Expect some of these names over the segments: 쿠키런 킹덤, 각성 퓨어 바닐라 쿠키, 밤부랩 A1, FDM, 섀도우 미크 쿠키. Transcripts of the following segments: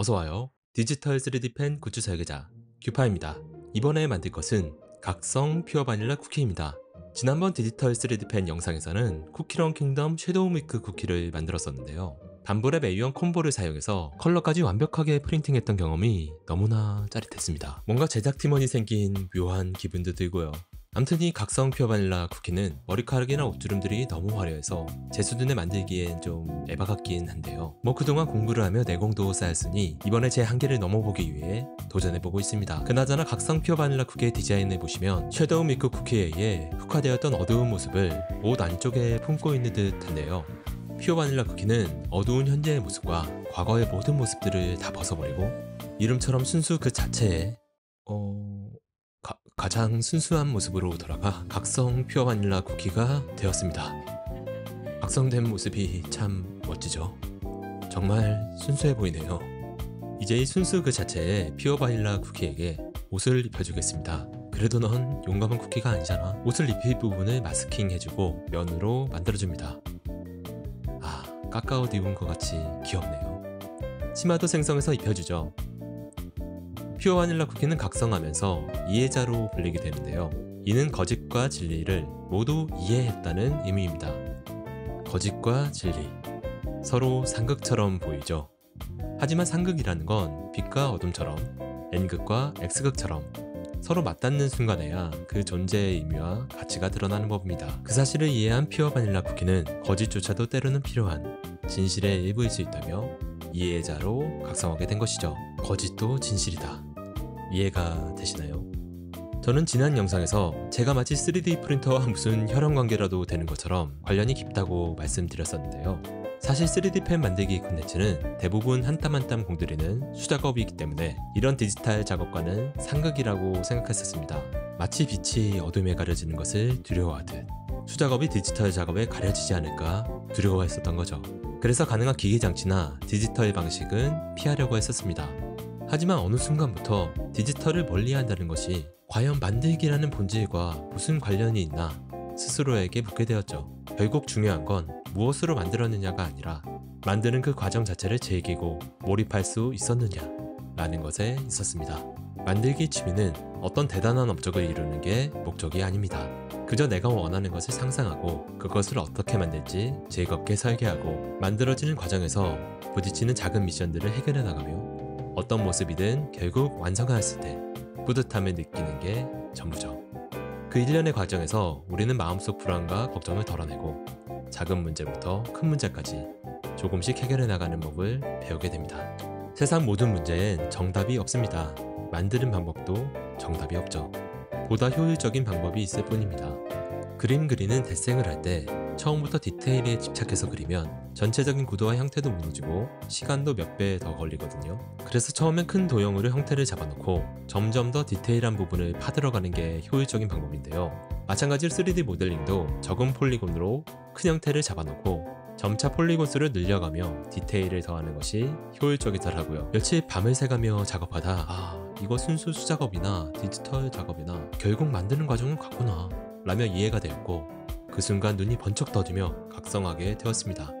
어서와요. 디지털 3D펜 굿즈 설계자 규파입니다. 이번에 만들 것은 각성 퓨어 바닐라 쿠키입니다. 지난번 디지털 3D펜 영상에서는 쿠키런 킹덤 섀도우 미크 쿠키를 만들었었는데요. 밤부랩 A1 콤보를 사용해서 컬러까지 완벽하게 프린팅했던 경험이 너무나 짜릿했습니다. 뭔가 제작팀원이 생긴 묘한 기분도 들고요. 암튼 이 각성 퓨어 바닐라 쿠키는 머리카락이나 옷주름들이 너무 화려해서 제 수준에 만들기엔 좀 에바 같긴 한데요. 뭐 그동안 공부를 하며 내공도 쌓였으니 이번에 제 한계를 넘어보기 위해 도전해보고 있습니다. 그나저나 각성 퓨어 바닐라 쿠키의 디자인을 보시면 섀도우 미크 쿠키에 의해 흑화되었던 어두운 모습을 옷 안쪽에 품고 있는 듯한데요. 퓨어 바닐라 쿠키는 어두운 현재의 모습과 과거의 모든 모습들을 다 벗어버리고 이름처럼 순수 그 자체에 가장 순수한 모습으로 돌아가 각성 퓨어 바닐라 쿠키가 되었습니다. 각성된 모습이 참 멋지죠? 정말 순수해 보이네요. 이제 이 순수 그 자체의 퓨어 바닐라 쿠키에게 옷을 입혀주겠습니다. 그래도 넌 용감한 쿠키가 아니잖아. 옷을 입힐 부분을 마스킹해주고 면으로 만들어줍니다. 아, 까까옷 입은 것 같이 귀엽네요. 치마도 생성해서 입혀주죠. 퓨어 바닐라 쿠키는 각성하면서 이해자로 불리게 되는데요. 이는 거짓과 진리를 모두 이해했다는 의미입니다. 거짓과 진리, 서로 상극처럼 보이죠. 하지만 상극이라는 건 빛과 어둠처럼, N극과 X극처럼 서로 맞닿는 순간에야 그 존재의 의미와 가치가 드러나는 법입니다. 그 사실을 이해한 퓨어 바닐라 쿠키는 거짓조차도 때로는 필요한 진실의 일부일 수 있다며 이해자로 각성하게 된 것이죠. 거짓도 진실이다. 이해가 되시나요? 저는 지난 영상에서 제가 마치 3D 프린터와 무슨 혈연관계라도 되는 것처럼 관련이 깊다고 말씀드렸었는데요. 사실 3D펜 만들기 콘텐츠는 대부분 한 땀 한 땀 공들이는 수작업이기 때문에 이런 디지털 작업과는 상극이라고 생각했었습니다. 마치 빛이 어둠에 가려지는 것을 두려워하듯 수작업이 디지털 작업에 가려지지 않을까 두려워했었던 거죠. 그래서 가능한 기계장치나 디지털 방식은 피하려고 했었습니다. 하지만 어느 순간부터 디지털을 멀리한다는 것이 과연 만들기라는 본질과 무슨 관련이 있나 스스로에게 묻게 되었죠. 결국 중요한 건 무엇으로 만들었느냐가 아니라 만드는 그 과정 자체를 즐기고 몰입할 수 있었느냐 라는 것에 있었습니다. 만들기 취미는 어떤 대단한 업적을 이루는 게 목적이 아닙니다. 그저 내가 원하는 것을 상상하고 그것을 어떻게 만들지 즐겁게 설계하고 만들어지는 과정에서 부딪히는 작은 미션들을 해결해 나가며 어떤 모습이든 결국 완성하였을 때 뿌듯함을 느끼는 게 전부죠. 그 일련의 과정에서 우리는 마음속 불안과 걱정을 덜어내고 작은 문제부터 큰 문제까지 조금씩 해결해 나가는 법을 배우게 됩니다. 세상 모든 문제엔 정답이 없습니다. 만드는 방법도 정답이 없죠. 보다 효율적인 방법이 있을 뿐입니다. 그림 그리는 데생을 할 때 처음부터 디테일에 집착해서 그리면 전체적인 구도와 형태도 무너지고 시간도 몇 배 더 걸리거든요. 그래서 처음엔 큰 도형으로 형태를 잡아놓고 점점 더 디테일한 부분을 파들어가는 게 효율적인 방법인데요. 마찬가지로 3D 모델링도 적은 폴리곤으로 큰 형태를 잡아놓고 점차 폴리곤 수를 늘려가며 디테일을 더하는 것이 효율적이더라고요. 며칠 밤을 새가며 작업하다 이거 순수 수작업이나 디지털 작업이나 결국 만드는 과정은 같구나 라며 이해가 되었고 그 순간 눈이 번쩍 떠지며 각성하게 되었습니다.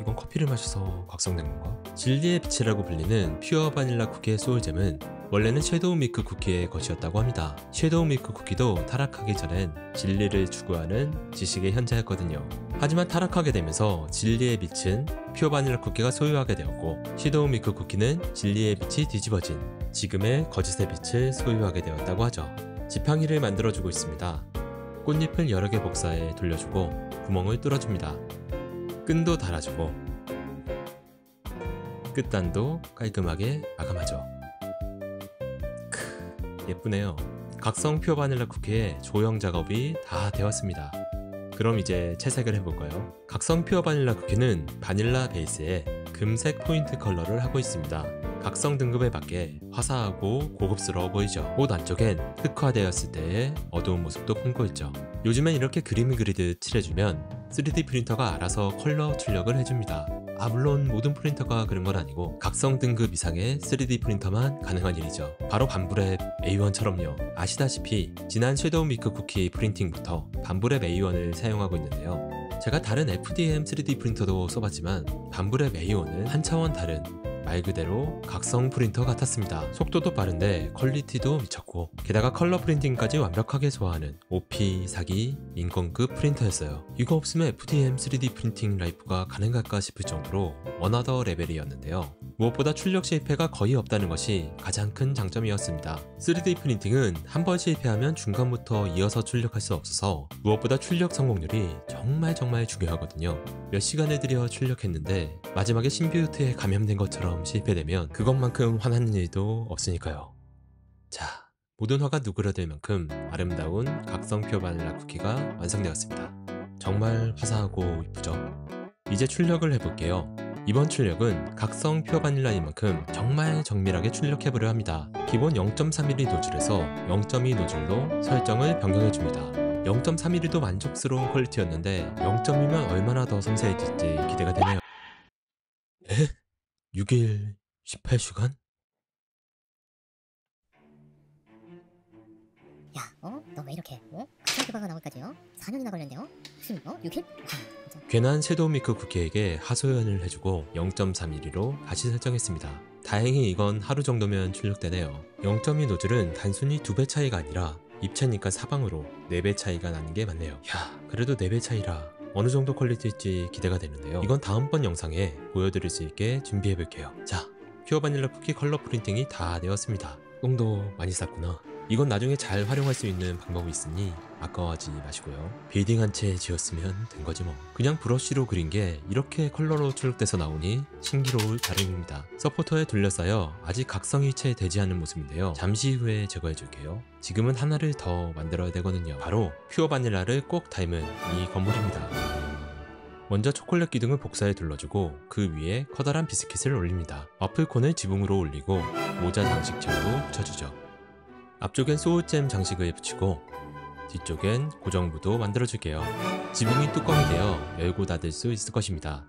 이건 커피를 마셔서 각성된 건가? 진리의 빛이라고 불리는 퓨어 바닐라 쿠키의 소울잼은 원래는 섀도우 미크 쿠키의 것이었다고 합니다. 섀도우 미크 쿠키도 타락하기 전엔 진리를 추구하는 지식의 현자였거든요. 하지만 타락하게 되면서 진리의 빛은 퓨어 바닐라 쿠키가 소유하게 되었고 섀도우 미크 쿠키는 진리의 빛이 뒤집어진 지금의 거짓의 빛을 소유하게 되었다고 하죠. 지팡이를 만들어주고 있습니다. 꽃잎을 여러 개 복사해 돌려주고 구멍을 뚫어줍니다. 끈도 달아주고 끝단도 깔끔하게 마감하죠. 예쁘네요. 각성 퓨어 바닐라 쿠키의 조형 작업이 다 되었습니다. 그럼 이제 채색을 해볼까요? 각성 퓨어 바닐라 쿠키는 바닐라 베이스에 금색 포인트 컬러를 하고 있습니다. 각성 등급에 맞게 화사하고 고급스러워 보이죠. 옷 안쪽엔 흑화되었을 때의 어두운 모습도 품고 있죠. 요즘엔 이렇게 그림을 그리듯 칠해주면 3D 프린터가 알아서 컬러 출력을 해줍니다. 물론 모든 프린터가 그런 건 아니고 각성 등급 이상의 3D 프린터만 가능한 일이죠. 바로 밤부랩 A1처럼요. 아시다시피 지난 섀도우 미크 쿠키 프린팅부터 밤부랩 A1을 사용하고 있는데요. 제가 다른 FDM 3D 프린터도 써봤지만 밤부랩 A1은 한 차원 다른 말 그대로 각성 프린터 같았습니다. 속도도 빠른데 퀄리티도 미쳤고 게다가 컬러 프린팅까지 완벽하게 소화하는 OP, 사기, 인건급 프린터였어요. 이거 없으면 FDM 3D 프린팅 라이프가 가능할까 싶을 정도로 어나더 레벨이었는데요. 무엇보다 출력 실패가 거의 없다는 것이 가장 큰 장점이었습니다. 3D 프린팅은 한 번 실패하면 중간부터 이어서 출력할 수 없어서 무엇보다 출력 성공률이 정말 중요하거든요. 몇 시간을 들여 출력했는데 마지막에 신비우트에 감염된 것처럼 실패되면 그것만큼 화나는 일도 없으니까요. 자, 모든 화가 누그러들 만큼 아름다운 각성 퓨어 바닐라 쿠키가 완성되었습니다. 정말 화사하고 이쁘죠? 이제 출력을 해볼게요. 이번 출력은 각성 퓨어 바닐라인 만큼 정말 정밀하게 출력해보려 합니다. 기본 0.3mm 노즐에서 0.2 노즐로 설정을 변경해줍니다. 0.3mm도 만족스러운 퀄리티였는데 0.2면 얼마나 더 섬세해질지 기대가 되네요. 에? 6일 18시간? 야, 너 왜 이렇게, 각성 퓨어가 나올까지요? 4년이나 걸렸네요? 무슨, 6일? 괜한 섀도우 미크 쿠키에게 하소연을 해주고 0.3mm로 다시 설정했습니다. 다행히 이건 하루 정도면 출력되네요. 0.2 노즐은 단순히 2배 차이가 아니라 입체니까 사방으로 4배 차이가 나는 게 맞네요. 야, 그래도 4배 차이라 어느 정도 퀄리티일지 기대가 되는데요. 이건 다음번 영상에 보여드릴 수 있게 준비해볼게요. 자, 퓨어 바닐라 쿠키 컬러 프린팅이 다 되었습니다. 똥도 많이 쌌구나. 이건 나중에 잘 활용할 수 있는 방법이 있으니 아까워하지 마시고요. 빌딩한 채 지었으면 된 거지 뭐. 그냥 브러쉬로 그린 게 이렇게 컬러로 출력돼서 나오니 신기로울 따름입니다. 서포터에 둘러싸여 아직 각성이 채 되지 않은 모습인데요. 잠시 후에 제거해줄게요. 지금은 하나를 더 만들어야 되거든요. 바로 퓨어 바닐라를 꼭 닮은 이 건물입니다. 먼저 초콜릿 기둥을 복사해 둘러주고 그 위에 커다란 비스킷을 올립니다. 와플콘을 지붕으로 올리고 모자 장식체로 붙여주죠. 앞쪽엔 소울잼 장식을 붙이고 뒤쪽엔 고정부도 만들어줄게요. 지붕이 뚜껑이 되어 열고 닫을 수 있을 것입니다.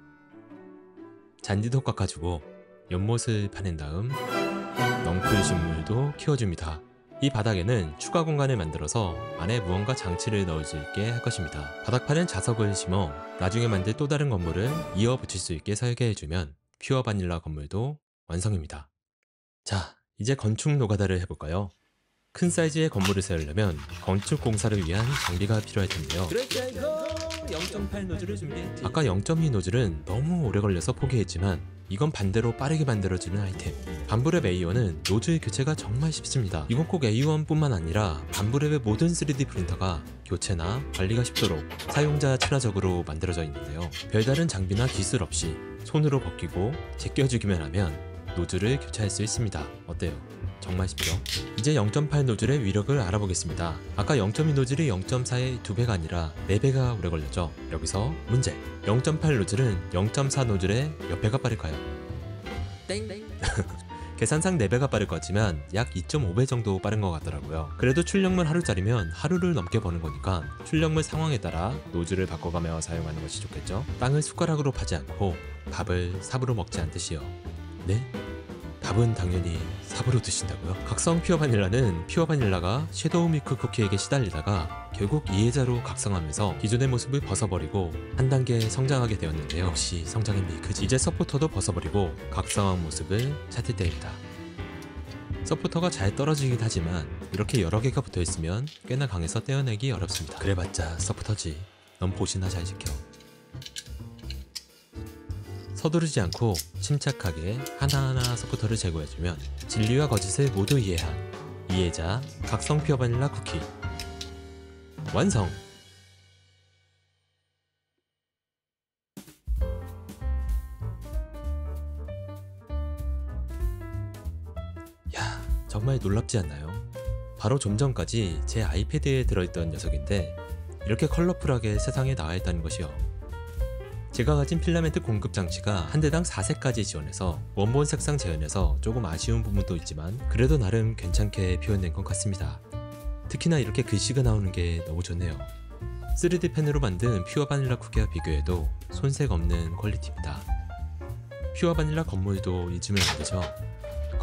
잔디도 깎아주고 연못을 파낸 다음 넝쿨 식물도 키워줍니다. 이 바닥에는 추가 공간을 만들어서 안에 무언가 장치를 넣을 수 있게 할 것입니다. 바닥판엔 자석을 심어 나중에 만들 또 다른 건물을 이어 붙일 수 있게 설계해주면 퓨어 바닐라 건물도 완성입니다. 자, 이제 건축 노가다를 해볼까요? 큰 사이즈의 건물을 세우려면 건축 공사를 위한 장비가 필요할 텐데요. 아까 0.2 노즐은 너무 오래 걸려서 포기했지만 이건 반대로 빠르게 만들어지는 아이템. 밤부랩 A1은 노즐 교체가 정말 쉽습니다. 이건 꼭 A1뿐만 아니라 밤부랩의 모든 3D 프린터가 교체나 관리가 쉽도록 사용자 친화적으로 만들어져 있는데요. 별다른 장비나 기술 없이 손으로 벗기고 제껴주기만 하면 노즐을 교체할 수 있습니다. 어때요? 정말 쉽죠? 이제 0.8 노즐의 위력을 알아보겠습니다. 아까 0.2 노즐이 0.4의 2배가 아니라 4배가 오래 걸렸죠? 여기서 문제! 0.8 노즐은 0.4 노즐의 몇 배가 빠를까요? 땡땡! 계산상 4배가 빠를 것 같지만 약 2.5배 정도 빠른 것 같더라고요. 그래도 출력물 하루짜리면 하루를 넘게 버는 거니까 출력물 상황에 따라 노즐을 바꿔가며 사용하는 것이 좋겠죠? 빵을 숟가락으로 파지 않고 밥을 삽으로 먹지 않듯이요. 네? 밥은 당연히 삽으로 드신다고요? 각성 퓨어 바닐라는 퓨어 바닐라가 섀도우 미크 쿠키에게 시달리다가 결국 이해자로 각성하면서 기존의 모습을 벗어버리고 한 단계 성장하게 되었는데요. 역시 성장의 미크지. 이제 서포터도 벗어버리고 각성한 모습을 찾을 때입니다. 서포터가 잘 떨어지긴 하지만 이렇게 여러 개가 붙어있으면 꽤나 강해서 떼어내기 어렵습니다. 그래봤자 서포터지. 넌 보시나 잘 지켜. 서두르지 않고 침착하게 하나하나 서포터를 제거해주면 진리와 거짓을 모두 이해한 이해자 각성 퓨어 바닐라 쿠키 완성! 야, 정말 놀랍지 않나요? 바로 좀 전까지 제 아이패드에 들어있던 녀석인데 이렇게 컬러풀하게 세상에 나와있다는 것이요. 제가 가진 필라멘트 공급 장치가 한 대당 4색까지 지원해서 원본 색상 재현에서 조금 아쉬운 부분도 있지만 그래도 나름 괜찮게 표현된 것 같습니다. 특히나 이렇게 글씨가 나오는 게 너무 좋네요. 3D 펜으로 만든 퓨어 바닐라 쿠키와 비교해도 손색 없는 퀄리티입니다. 퓨어 바닐라 건물도 잊으면 안 되죠.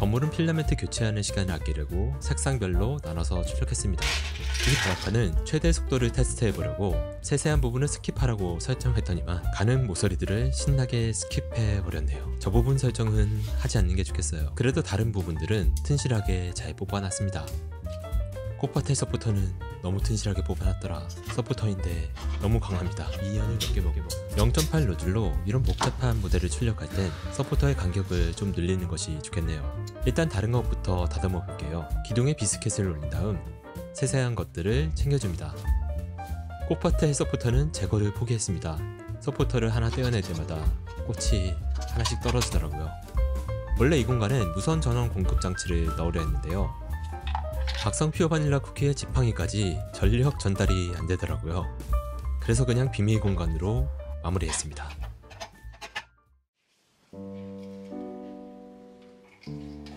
건물은 필라멘트 교체하는 시간을 아끼려고 색상별로 나눠서 출력했습니다. 이 단화판은 최대 속도를 테스트해보려고 세세한 부분을 스킵하라고 설정했더니만 가는 모서리들을 신나게 스킵해버렸네요. 저 부분 설정은 하지 않는 게 좋겠어요. 그래도 다른 부분들은 튼실하게 잘 뽑아놨습니다. 꽃밭의 서포터는 너무 튼실하게 뽑아놨더라. 서포터인데 너무 강합니다. 2년을 넘게 먹여 0.8 노즐로 이런 복잡한 모델을 출력할 땐 서포터의 간격을 좀 늘리는 것이 좋겠네요. 일단 다른 것부터 다듬어 볼게요. 기둥에 비스켓을 올린 다음 세세한 것들을 챙겨줍니다. 꽃밭의 서포터는 제거를 포기했습니다. 서포터를 하나 떼어낼 때마다 꽃이 하나씩 떨어지더라고요. 원래 이 공간엔 무선 전원 공급 장치를 넣으려 했는데요, 각성 퓨어 바닐라 쿠키의 지팡이까지 전력 전달이 안되더라고요. 그래서 그냥 비밀 공간으로 마무리했습니다.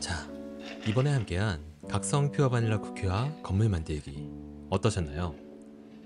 자, 이번에 함께한 각성 퓨어 바닐라 쿠키와 건물 만들기 어떠셨나요?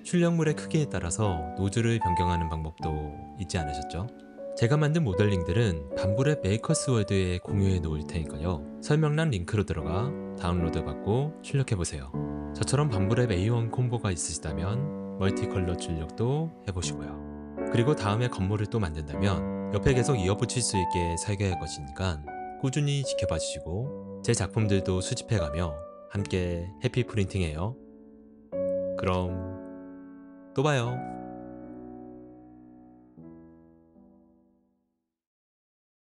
출력물의 크기에 따라서 노즐을 변경하는 방법도 잊지 않으셨죠? 제가 만든 모델링들은 밤부랩 메이커스 월드에 공유해 놓을 테니까요. 설명란 링크로 들어가 다운로드 받고 출력해보세요. 저처럼 밤부랩 A1 콤보가 있으시다면 멀티컬러 출력도 해보시고요. 그리고 다음에 건물을 또 만든다면 옆에 계속 이어붙일 수 있게 설계할 것이니까 꾸준히 지켜봐주시고 제 작품들도 수집해가며 함께 해피 프린팅해요. 그럼 또 봐요.